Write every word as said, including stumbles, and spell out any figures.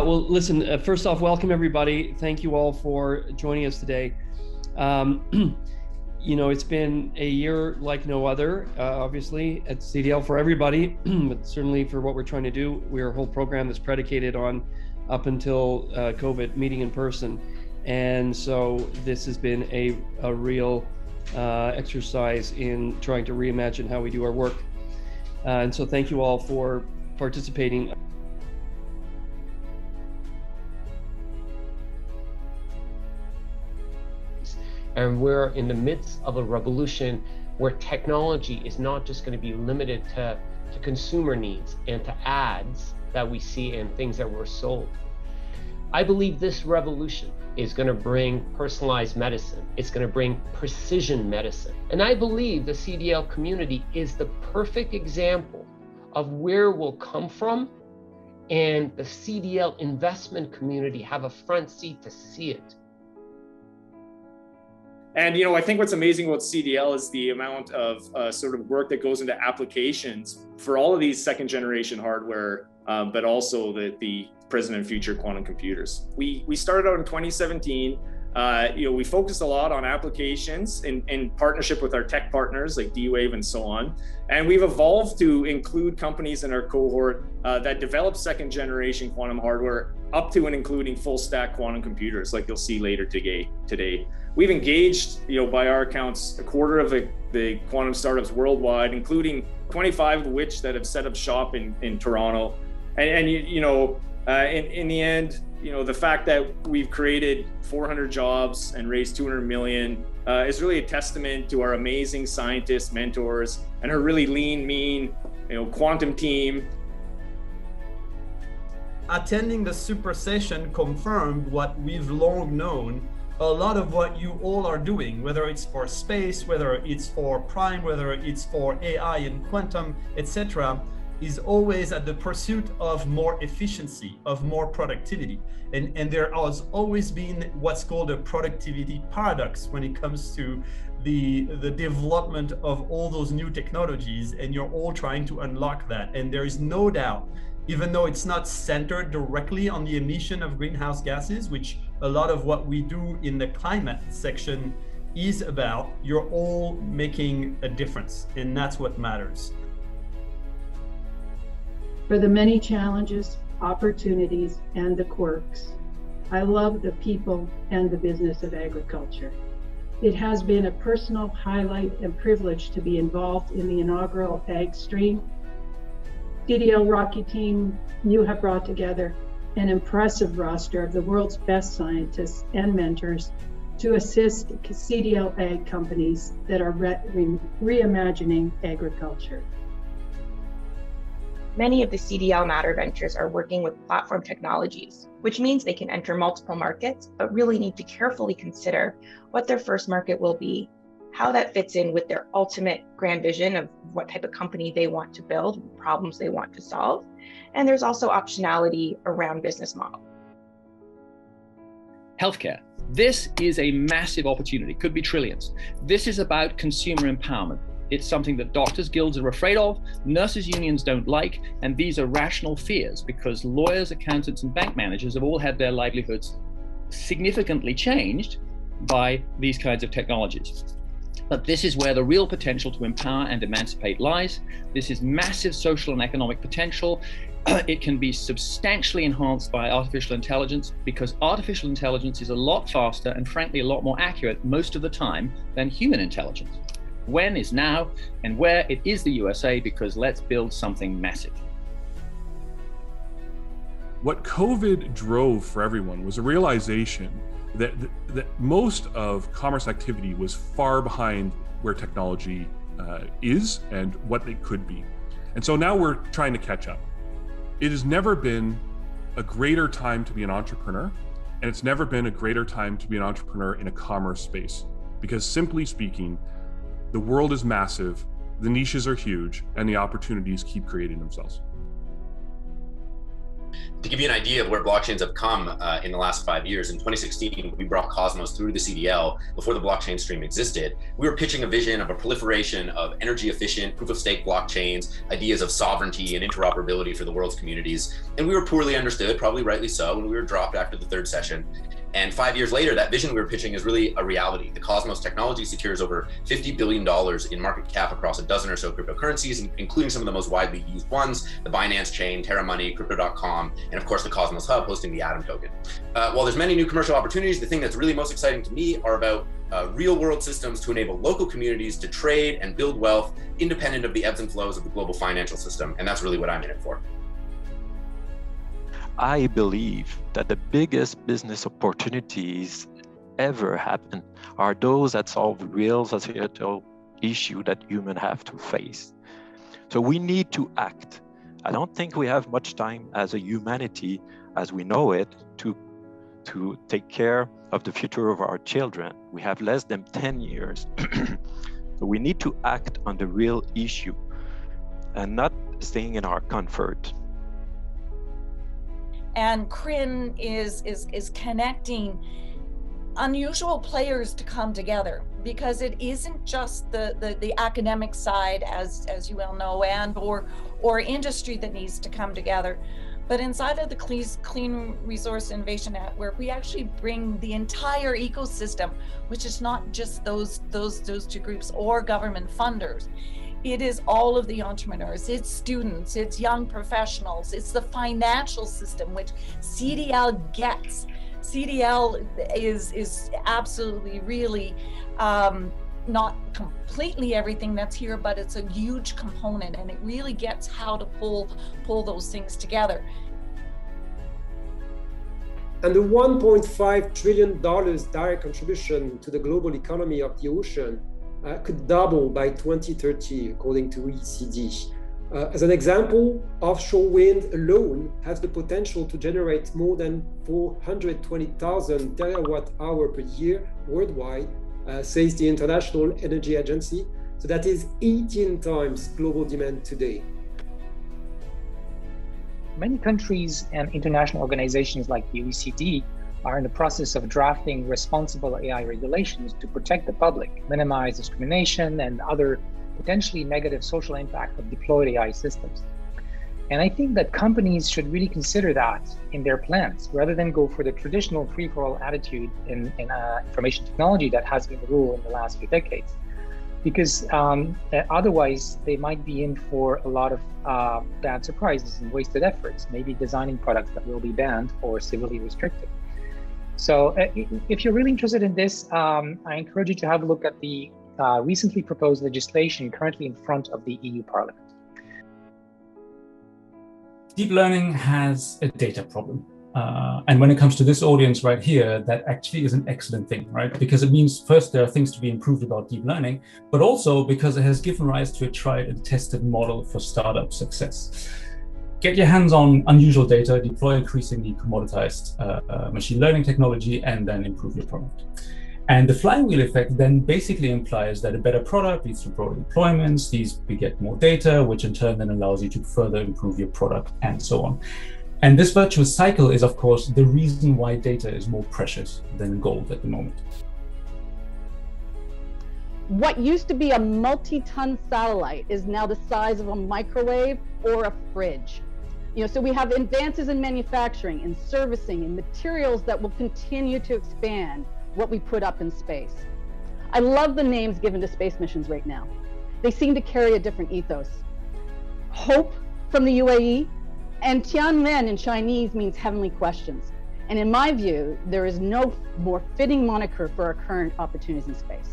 Uh, well, listen, uh, first off, welcome everybody. Thank you all for joining us today. Um, you know, it's been a year like no other, uh, obviously, at C D L for everybody, but certainly for what we're trying to do. We're a whole program that's predicated on, up until uh, COVID, meeting in person. And so this has been a, a real uh, exercise in trying to reimagine how we do our work. Uh, and so thank you all for participating. And we're in the midst of a revolution where technology is not just going to be limited to, to consumer needs and to ads that we see and things that were sold. I believe this revolution is going to bring personalized medicine. It's going to bring precision medicine. And I believe the C D L community is the perfect example of where we'll come from, and the C D L investment community have a front seat to see it. And, you know, I think what's amazing about C D L is the amount of uh, sort of work that goes into applications for all of these second generation hardware, uh, but also the, the present and future quantum computers. We, we started out in twenty seventeen. Uh, you know, we focused a lot on applications in, in partnership with our tech partners like D-Wave and so on. And we've evolved to include companies in our cohort uh, that develop second generation quantum hardware up to and including full stack quantum computers, like you'll see later today. today. We've engaged, you know, by our accounts, a quarter of the, the quantum startups worldwide, including twenty-five of which that have set up shop in, in Toronto. And, and you, you know, uh, in, in the end, you know, the fact that we've created four hundred jobs and raised two hundred million uh, is really a testament to our amazing scientists, mentors, and her really lean, mean, you know, quantum team. Attending the super session confirmed what we've long known. A lot of what you all are doing, whether it's for space, whether it's for prime, whether it's for A I and quantum, et cetera, is always at the pursuit of more efficiency, of more productivity. And, and there has always been what's called a productivity paradox when it comes to the, the development of all those new technologies, and you're all trying to unlock that. And there is no doubt, even though it's not centered directly on the emission of greenhouse gases, which a lot of what we do in the climate section is about, you're all making a difference, and that's what matters. For the many challenges, opportunities, and the quirks, I love the people and the business of agriculture. It has been a personal highlight and privilege to be involved in the inaugural Ag Stream. C D L Rocky team, you have brought together an impressive roster of the world's best scientists and mentors to assist C D L Ag companies that are re reimagining agriculture. Many of the C D L Matter ventures are working with platform technologies, which means they can enter multiple markets, but really need to carefully consider what their first market will be, how that fits in with their ultimate grand vision of what type of company they want to build, problems they want to solve. And there's also optionality around business model. Healthcare. This is a massive opportunity, could be trillions. This is about consumer empowerment. It's something that doctors' guilds are afraid of, nurses' unions don't like, and these are rational fears because lawyers, accountants, and bank managers have all had their livelihoods significantly changed by these kinds of technologies. But this is where the real potential to empower and emancipate lies. This is massive social and economic potential. It can be substantially enhanced by artificial intelligence because artificial intelligence is a lot faster and frankly a lot more accurate most of the time than human intelligence. When is now, and where it is the U S A, because let's build something massive. What COVID drove for everyone was a realization that, that most of commerce activity was far behind where technology uh, is and what it could be. And so now we're trying to catch up. It has never been a greater time to be an entrepreneur, and it's never been a greater time to be an entrepreneur in a commerce space, because simply speaking, the world is massive, the niches are huge, and the opportunities keep creating themselves. To give you an idea of where blockchains have come uh, in the last five years, in twenty sixteen, we brought Cosmos through the C D L before the blockchain stream existed. We were pitching a vision of a proliferation of energy-efficient proof-of-stake blockchains, ideas of sovereignty and interoperability for the world's communities. And we were poorly understood, probably rightly so, and we were dropped after the third session. And five years later, that vision we were pitching is really a reality. The Cosmos technology secures over fifty billion dollars in market cap across a dozen or so cryptocurrencies, including some of the most widely used ones, the Binance chain, Terra Money, Crypto dot com, and of course the Cosmos Hub hosting the Atom token. Uh, while there's many new commercial opportunities, the thing that's really most exciting to me are about Uh, real world systems to enable local communities to trade and build wealth independent of the ebbs and flows of the global financial system. And that's really what I'm in it for. I believe that the biggest business opportunities ever happen are those that solve real societal issues that humans have to face. So we need to act. I don't think we have much time as a humanity as we know it to to take care of the future of our children. We have less than ten years. So we need to act on the real issue and not staying in our comfort. And C R I N is, is, is connecting unusual players to come together, because it isn't just the, the, the academic side, as, as you well know, and or, or industry that needs to come together. But inside of the Clean Resource Innovation Network, we actually bring the entire ecosystem, which is not just those, those, those two groups or government funders. It is all of the entrepreneurs, it's students, it's young professionals, it's the financial system, which C D L gets. C D L is, is absolutely really um, not completely everything that's here, but it's a huge component, and it really gets how to pull pull those things together. And the one point five trillion dollars direct contribution to the global economy of the ocean uh, could double by twenty thirty, according to O E C D. Uh, as an example, offshore wind alone has the potential to generate more than four hundred twenty thousand terawatt hour per year worldwide, Uh, says the International Energy Agency. So that is eighteen times global demand today. Many countries and international organizations like the O E C D are in the process of drafting responsible A I regulations to protect the public, minimize discrimination and other potentially negative social impact of deployed A I systems. And I think that companies should really consider that in their plans, rather than go for the traditional free-for-all attitude in, in uh, information technology that has been the rule in the last few decades. Because um, otherwise, they might be in for a lot of uh, bad surprises and wasted efforts, maybe designing products that will be banned or severely restricted. So uh, if you're really interested in this, um, I encourage you to have a look at the uh, recently proposed legislation currently in front of the E U Parliament. Deep learning has a data problem. Uh, and when it comes to this audience right here, that actually is an excellent thing, right? Because it means first, there are things to be improved about deep learning, but also because it has given rise to a tried and tested model for startup success. Get your hands on unusual data, deploy increasingly commoditized uh, uh, machine learning technology, and then improve your product. And the flywheel effect then basically implies that a better product leads to broader deployments, these beget more data, which in turn then allows you to further improve your product and so on. And this virtuous cycle is, of course, the reason why data is more precious than gold at the moment. What used to be a multi-ton satellite is now the size of a microwave or a fridge. You know, so we have advances in manufacturing, in servicing, in materials that will continue to expand what we put up in space. I love the names given to space missions right now. They seem to carry a different ethos. Hope from the U A E, and Tianmen in Chinese means heavenly questions. And in my view, there is no more fitting moniker for our current opportunities in space.